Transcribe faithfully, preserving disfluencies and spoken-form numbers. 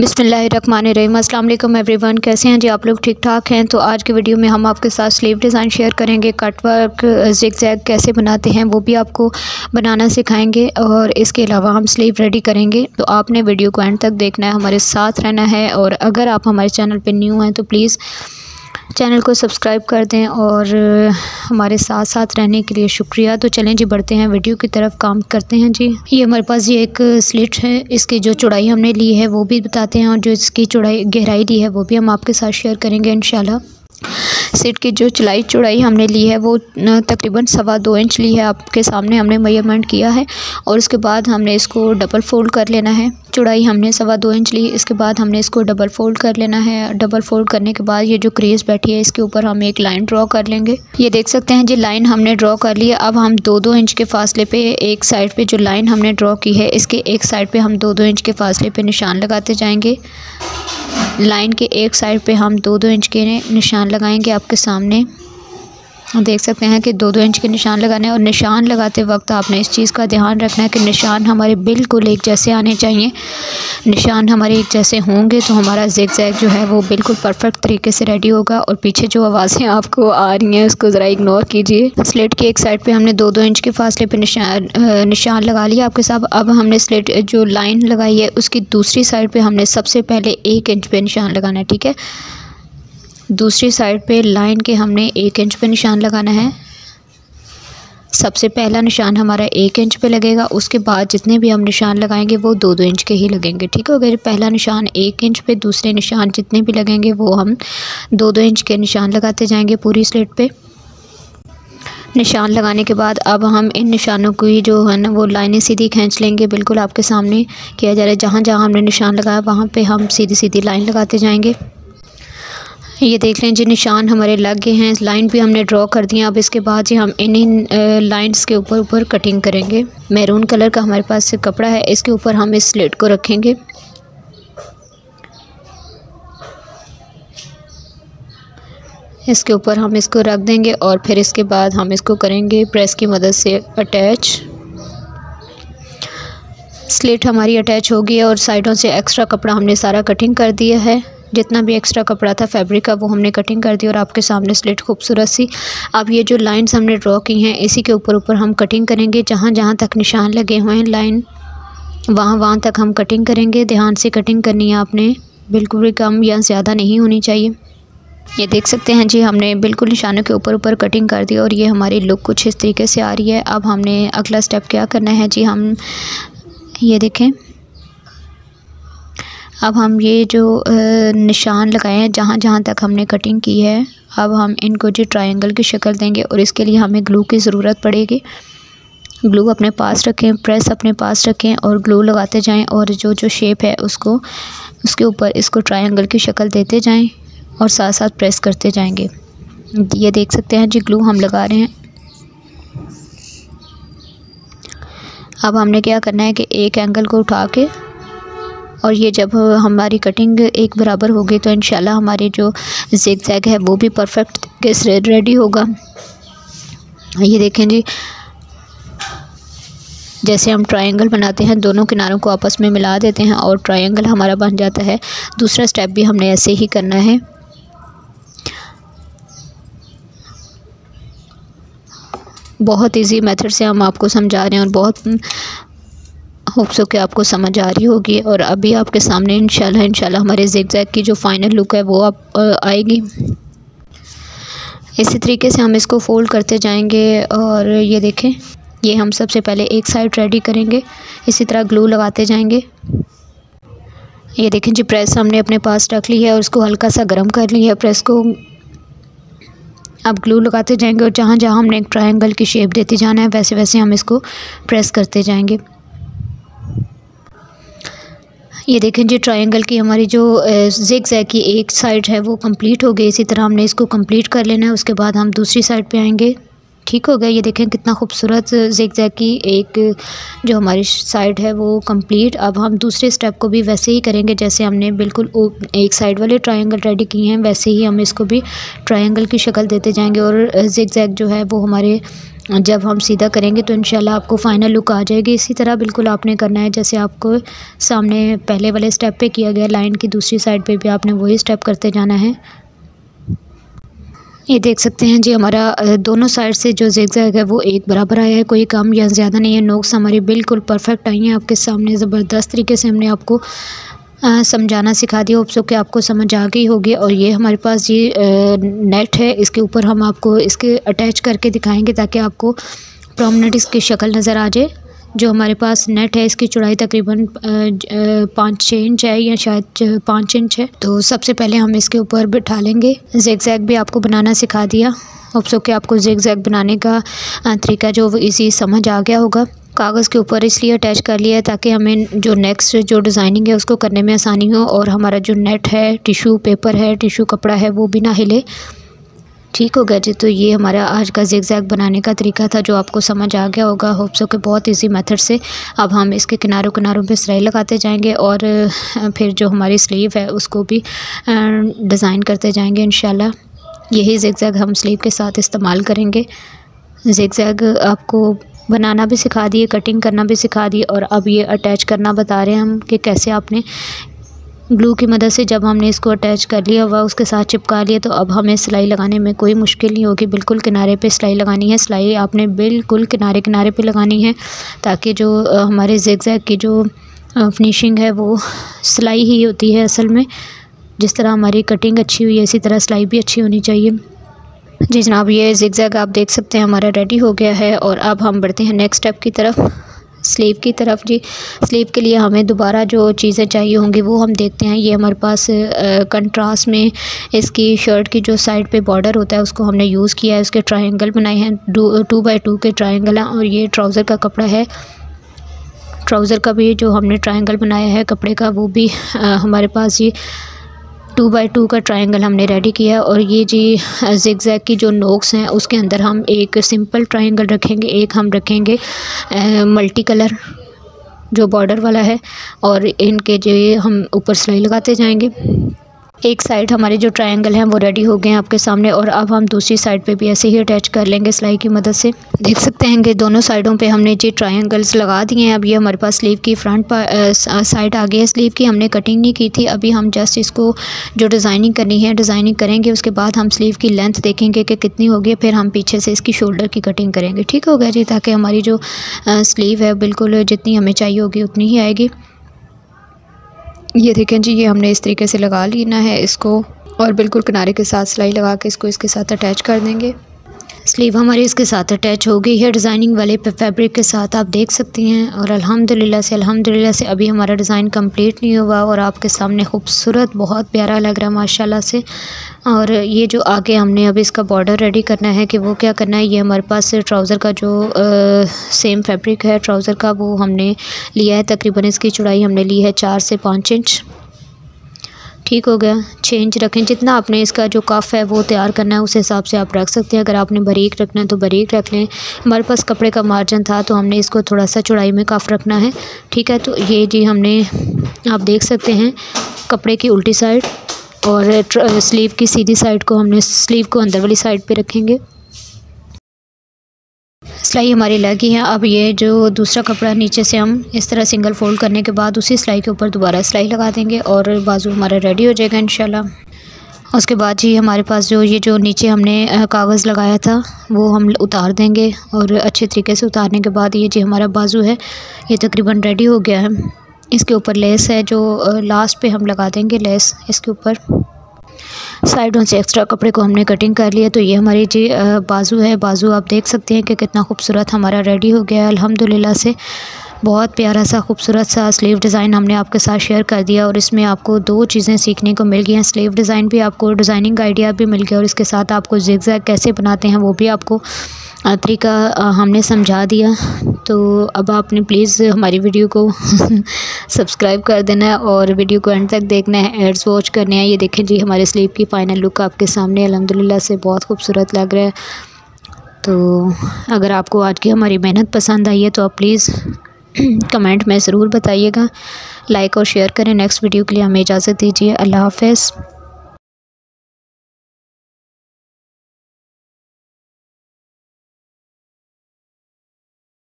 बिस्मिल्लाहिर्रहमानिर्रहीम। अस्सलाम वालेकुम एवरीवन, कैसे हैं जी आप लोग? ठीक ठाक हैं। तो आज के वीडियो में हम आपके साथ स्लीव डिज़ाइन शेयर करेंगे, कट वर्क, जिगजैग कैसे बनाते हैं वो भी आपको बनाना सिखाएंगे और इसके अलावा हम स्लीव रेडी करेंगे। तो आपने वीडियो को एंड तक देखना है, हमारे साथ रहना है। और अगर आप हमारे चैनल पर न्यू हैं तो प्लीज़ चैनल को सब्सक्राइब कर दें और हमारे साथ साथ रहने के लिए शुक्रिया। तो चलें जी बढ़ते हैं वीडियो की तरफ, काम करते हैं जी। ये हमारे पास ये एक स्लिट है, इसकी जो चौड़ाई हमने ली है वो भी बताते हैं और जो इसकी चौड़ाई गहराई ली है वो भी हम आपके साथ शेयर करेंगे इंशाल्लाह। स्लिट की जो चौड़ाई चौड़ाई हमने ली है वो तकरीबन सवा दो इंच ली है, आपके सामने हमने मेजरमेंट किया है। और उसके बाद हमने इसको डबल फोल्ड कर लेना है। चौड़ाई हमने सवा दो इंच ली, इसके बाद हमने इसको डबल फोल्ड कर लेना है। डबल फोल्ड करने के बाद ये जो क्रीज बैठी है इसके ऊपर हम एक लाइन ड्रॉ कर लेंगे। ये देख सकते हैं जी लाइन हमने ड्रॉ कर ली है। अब हम दो दो इंच के फासले पे एक साइड पे जो लाइन हमने ड्रॉ की है इसके एक साइड पे हम दो दो इंच के फासले पे निशान लगाते जाएंगे। लाइन के एक साइड पे हम दो दो इंच के निशान लगाएंगे। आपके सामने देख सकते हैं कि दो दो इंच के निशान लगाने, और निशान लगाते वक्त आपने इस चीज़ का ध्यान रखना है कि निशान हमारे बिल्कुल एक जैसे आने चाहिए। निशान हमारे एक जैसे होंगे तो हमारा जिगजैग जो है वो बिल्कुल परफेक्ट तरीके से रेडी होगा। और पीछे जो आवाज़ें आपको आ रही हैं उसको ज़रा इग्नोर कीजिए। स्लिट के एक साइड पे हमने दो दो इंच के फासले पे निशान निशान लगा लिया आपके साथ। अब हमने स्लिट जो लाइन लगाई है उसकी दूसरी साइड पर हमने सबसे पहले एक इंच पे निशान लगाना है, ठीक है। दूसरी साइड पे लाइन के हमने एक इंच पे निशान लगाना है। सबसे पहला निशान हमारा एक इंच पे लगेगा, उसके बाद जितने भी हम निशान लगाएंगे वो दो दो इंच के ही लगेंगे, ठीक है। अगर पहला निशान एक इंच पे, दूसरे निशान जितने भी लगेंगे वो हम दो दो इंच के निशान लगाते जाएंगे पूरी स्लिट पे। निशान लगाने के बाद अब हम इन निशानों को ही जो है ना वो लाइनें सीधी खींच लेंगे। बिल्कुल आपके सामने किया जा रहा है, जहाँ जहाँ हमने निशान लगाया वहाँ पर हम सीधी सीधी लाइन लगाते जाएँगे। ये देख लें जी निशान हमारे लग गए हैं, लाइन भी हमने ड्रॉ कर दी है। अब इसके बाद ही हम इन इन लाइंस के ऊपर ऊपर कटिंग करेंगे। मैरून कलर का हमारे पास कपड़ा है, इसके ऊपर हम इस स्लिट को रखेंगे। इसके ऊपर हम इसको रख देंगे और फिर इसके बाद हम इसको करेंगे प्रेस की मदद से अटैच। स्लिट हमारी अटैच होगी और साइडों से एक्स्ट्रा कपड़ा हमने सारा कटिंग कर दिया है। जितना भी एक्स्ट्रा कपड़ा था फैब्रिक का वो हमने कटिंग कर दी और आपके सामने स्लिट खूबसूरत सी। अब ये जो लाइंस हमने ड्रॉ की हैं इसी के ऊपर ऊपर हम कटिंग करेंगे। जहाँ जहाँ तक निशान लगे हुए हैं लाइन वहाँ वहाँ तक हम कटिंग करेंगे। ध्यान से कटिंग करनी है आपने, बिल्कुल भी कम या ज़्यादा नहीं होनी चाहिए। ये देख सकते हैं जी हमने बिल्कुल निशानों के ऊपर ऊपर कटिंग कर दी और ये हमारी लुक कुछ इस तरीके से आ रही है। अब हमने अगला स्टेप क्या करना है जी, हम ये देखें। अब हम ये जो निशान लगाए हैं जहाँ जहाँ तक हमने कटिंग की है अब हम इनको जो ट्रायंगल की शक्ल देंगे, और इसके लिए हमें ग्लू की ज़रूरत पड़ेगी। ग्लू अपने पास रखें, प्रेस अपने पास रखें और ग्लू लगाते जाएं और जो जो शेप है उसको उसके ऊपर इसको ट्रायंगल की शक्ल देते जाएं और साथ साथ प्रेस करते जाएंगे। ये देख सकते हैं जी ग्लू हम लगा रहे हैं। अब हमने क्या करना है कि एक एंगल को उठा के, और ये जब हमारी कटिंग एक बराबर होगी तो इंशाल्लाह हमारी जो जिगजैग है वो भी परफेक्ट तरीके से रेडी होगा। ये देखें जी जैसे हम ट्रायंगल बनाते हैं दोनों किनारों को आपस में मिला देते हैं और ट्रायंगल हमारा बन जाता है। दूसरा स्टेप भी हमने ऐसे ही करना है। बहुत इजी मेथड से हम आपको समझा रहे हैं और बहुत होप्स हो कि आपको समझ आ रही होगी। और अभी आपके सामने इंशाल्लाह इंशाल्लाह हमारे जिगजैग की जो फाइनल लुक है वो आप आएगी। इसी तरीके से हम इसको फ़ोल्ड करते जाएंगे और ये देखें ये हम सबसे पहले एक साइड रेडी करेंगे। इसी तरह ग्लू लगाते जाएंगे। ये देखें जी प्रेस हमने अपने पास रख ली है और उसको हल्का सा गर्म कर लिया है प्रेस को। अब ग्लू लगाते जाएंगे और जहाँ जहाँ हमने एक ट्रायंगल की शेप देते जाना है वैसे वैसे हम इसको प्रेस करते जाएंगे। ये देखें जी ट्रायंगल की हमारी जो जिगजैग की एक साइड है वो कंप्लीट हो गई। इसी तरह हमने इसको कंप्लीट कर लेना है, उसके बाद हम दूसरी साइड पे आएंगे। ठीक हो गया। ये देखें कितना खूबसूरत जिगजैग की एक जो हमारी साइड है वो कंप्लीट। अब हम दूसरे स्टेप को भी वैसे ही करेंगे जैसे हमने बिल्कुल एक साइड वाले ट्रायंगल रेडी किए हैं, वैसे ही हम इसको भी ट्रायंगल की शक्ल देते जाएंगे और जिगजैग जो है वो हमारे जब हम सीधा करेंगे तो इंशाल्लाह आपको फ़ाइनल लुक आ जाएगी। इसी तरह बिल्कुल आपने करना है जैसे आपको सामने पहले वाले स्टेप पे किया गया, लाइन की दूसरी साइड पे भी आपने वही स्टेप करते जाना है। ये देख सकते हैं जी हमारा दोनों साइड से जो ज़िगज़ैग है वो एक बराबर आया है, कोई कम या ज़्यादा नहीं है। नोक्स हमारी बिल्कुल परफेक्ट आई हैं आपके सामने। ज़बरदस्त तरीके से हमने आपको समझाना सिखा दिया। होप सो कि आपको समझ आ गई होगी। और ये हमारे पास ये नेट है, इसके ऊपर हम आपको इसके अटैच करके दिखाएंगे ताकि आपको प्रॉमिनेंट इसकी शक्ल नज़र आ जाए। जो हमारे पास नेट है इसकी चौड़ाई तकरीबन पाँच छः इंच है या शायद पाँच इंच है। तो सबसे पहले हम इसके ऊपर बिठा लेंगे। ज़िगज़ैग भी आपको बनाना सिखा दिया। होप सो कि आपको ज़िगज़ैग बनाने का तरीका जो इसी समझ आ गया होगा। कागज़ के ऊपर इसलिए अटैच कर लिया है ताकि हमें जो नेक्स्ट जो डिज़ाइनिंग है उसको करने में आसानी हो और हमारा जो नेट है, टिशू पेपर है, टिशू कपड़ा है वो भी ना हिले। ठीक हो गया जी। तो ये हमारा आज का ज़िगज़ैग बनाने का तरीका था जो आपको समझ आ गया होगा। होप सो कि बहुत इजी मेथड से अब हम इसके किनारों किनारों पे सिलाई लगाते जाएंगे और फिर जो हमारी स्लीव है उसको भी डिज़ाइन करते जाएंगे इंशाल्लाह। यही ज़िगज़ैग हम स्लीव के साथ इस्तेमाल करेंगे। ज़िगज़ैग आपको बनाना भी सिखा दिए, कटिंग करना भी सिखा दी और अब ये अटैच करना बता रहे हैं हम कि कैसे आपने ग्लू की मदद से जब हमने इसको अटैच कर लिया हुआ उसके साथ चिपका लिया तो अब हमें सिलाई लगाने में कोई मुश्किल नहीं होगी। बिल्कुल किनारे पे सिलाई लगानी है। सिलाई आपने बिल्कुल किनारे किनारे पे लगानी है ताकि जो हमारे ज़िगज़ैग की जो फिनिशिंग है वो सिलाई ही होती है असल में। जिस तरह हमारी कटिंग अच्छी हुई है इसी तरह सिलाई भी अच्छी होनी चाहिए। जी जनाब, ये ज़िगज़ैग आप देख सकते हैं हमारा रेडी हो गया है और अब हम बढ़ते हैं नेक्स्ट स्टेप की तरफ, स्लीव की तरफ जी। स्लीव के लिए हमें दोबारा जो चीज़ें चाहिए होंगी वो हम देखते हैं। ये हमारे पास कंट्रास्ट में इसकी शर्ट की जो साइड पे बॉर्डर होता है उसको हमने यूज़ किया है। उसके ट्रायंगल बनाए हैं, टू बाई टू के ट्रायंगल हैं। और ये ट्राउज़र का कपड़ा है। ट्राउज़र का भी जो हमने ट्रायंगल बनाया है कपड़े का वो भी आ, हमारे पास ये टू बाई टू का ट्रायंगल हमने रेडी किया है। और ये जी ज़िगज़ैग की जो नोक्स हैं उसके अंदर हम एक सिंपल ट्रायंगल रखेंगे, एक हम रखेंगे ए, मल्टी कलर जो बॉर्डर वाला है और इनके जो हम ऊपर सिलाई लगाते जाएंगे। एक साइड हमारे जो ट्रायंगल हैं वो रेडी हो गए हैं आपके सामने और अब हम दूसरी साइड पे भी ऐसे ही अटैच कर लेंगे सिलाई की मदद से। देख सकते हैं कि दोनों साइडों पे हमने जी ट्रायंगल्स लगा दिए हैं। अब ये हमारे पास स्लीव की फ्रंट साइड आ गई है। स्लीव की हमने कटिंग नहीं की थी, अभी हम जस्ट इसको जो डिज़ाइनिंग करनी है डिज़ाइनिंग करेंगे। उसके बाद हम स्लीव की लेंथ देखेंगे कि कितनी होगी, फिर हम पीछे से इसकी शोल्डर की कटिंग करेंगे। ठीक होगा जी, ताकि हमारी जो स्लीव है बिल्कुल जितनी हमें चाहिए होगी उतनी ही आएगी। ये देखें जी, ये हमने इस तरीके से लगा लेना है इसको और बिल्कुल किनारे के साथ सिलाई लगा के इसको इसके साथ अटैच कर देंगे। स्लीव हमारी इसके साथ अटैच हो गई है डिज़ाइनिंग वाले फैब्रिक के साथ, आप देख सकती हैं। और अल्हम्दुलिल्लाह से अल्हम्दुलिल्लाह से अभी हमारा डिज़ाइन कंप्लीट नहीं हुआ और आपके सामने खूबसूरत बहुत प्यारा लग रहा है माशाल्लाह से। और ये जो आगे हमने अभी इसका बॉर्डर रेडी करना है कि वो क्या करना है। ये हमारे पास ट्राउज़र का जो आ, सेम फैब्रिक है ट्राउज़र का वो हमने लिया है। तकरीबन इसकी चौड़ाई हमने ली है चार से पाँच इंच। ठीक हो गया, छः इंच रखें। जितना आपने इसका जो कफ है वो तैयार करना है उस हिसाब से आप रख सकते हैं। अगर आपने बारीक रखना है तो बारीक रख लें। हमारे पास कपड़े का मार्जिन था तो हमने इसको थोड़ा सा चौड़ाई में कफ रखना है। ठीक है, तो ये जी हमने आप देख सकते हैं कपड़े की उल्टी साइड और स्लीव की सीधी साइड को हमने स्लीव को अंदर वाली साइड पर रखेंगे। सिलाई हमारी लगी है। अब ये जो दूसरा कपड़ा नीचे से हम इस तरह सिंगल फोल्ड करने के बाद उसी सिलाई के ऊपर दोबारा सिलाई लगा देंगे और बाजू हमारा रेडी हो जाएगा इंशाल्लाह। उसके बाद जी हमारे पास जो ये जो नीचे हमने कागज़ लगाया था वो हम उतार देंगे और अच्छे तरीके से उतारने के बाद ये जी हमारा बाजू है ये तकरीबन रेडी हो गया है। इसके ऊपर लेस है जो लास्ट पर हम लगा देंगे लेस इसके ऊपर। साइडों से एक्स्ट्रा कपड़े को हमने कटिंग कर लिया। तो ये हमारी जी बाजू है। बाजू आप देख सकते हैं कि कितना खूबसूरत हमारा रेडी हो गया है अल्हम्दुलिल्लाह से। बहुत प्यारा सा खूबसूरत सा स्लीव डिज़ाइन हमने आपके साथ शेयर कर दिया और इसमें आपको दो चीज़ें सीखने को मिल गई हैं। स्लीव डिज़ाइन भी आपको, डिज़ाइनिंग आइडिया भी मिल गया और इसके साथ आपको ज़िगज़ैग कैसे बनाते हैं वो भी आपको तरीका हमने समझा दिया। तो अब आपने प्लीज़ हमारी वीडियो को सब्सक्राइब कर देना है और वीडियो को एंड तक देखना है, एड्स वॉच करने हैं। ये देखें जी हमारे स्लीव की फ़ाइनल लुक आपके सामने अल्हम्दुलिल्लाह से बहुत खूबसूरत लग रहा है। तो अगर आपको आज की हमारी मेहनत पसंद आई है तो आप प्लीज़ कमेंट में ज़रूर बताइएगा, लाइक और शेयर करें। नेक्स्ट वीडियो के लिए हमें इजाज़त दीजिए। अल्लाह हाफ़िज़।